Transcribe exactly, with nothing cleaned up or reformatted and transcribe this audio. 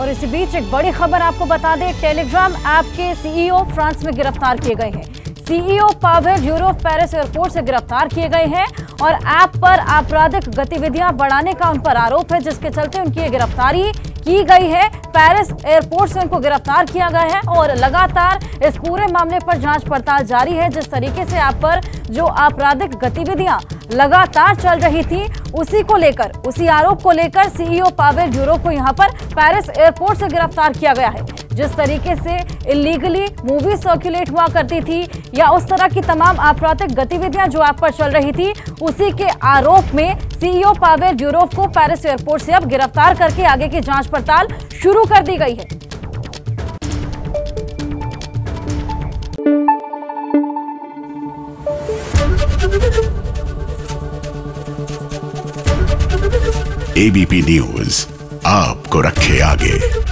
और इसी बीच एक बड़ी खबर आपको बता दें, टेलीग्राम ऐप के सीईओ फ्रांस में गिरफ्तार किए गए हैं। CEO Pavel Durov Paris airport से गिरफ्तार किए गए हैं और ऐप पर आपराधिक गतिविधियां बढ़ाने का उन पर आरोप है, जिसके चलते उनकी गिरफ्तारी की गई है। पेरिस एयरपोर्ट से उनको गिरफ्तार किया गया है और लगातार इस पूरे मामले पर जांच पड़ताल जारी है। जिस तरीके से आप पर जो आपराधिक गतिविधियां लगातार चल रही थी, उसी को लेकर, उसी आरोप को लेकर सीईओ पावेल ड्यूरोव को यहां पर पेरिस एयरपोर्ट से गिरफ्तार किया गया है। जिस तरीके से इलीगली मूवी सर्कुलेट हुआ करती थी या उस तरह की तमाम आपराधिक गतिविधियां जो आप पर चल रही थी, उसी के आरोप में सीईओ पावेल ड्यूरोव को पेरिस एयरपोर्ट से अब गिरफ्तार करके आगे की जांच पड़ताल शुरू कर दी गई है। एबीपी न्यूज़ आपको रखे आगे।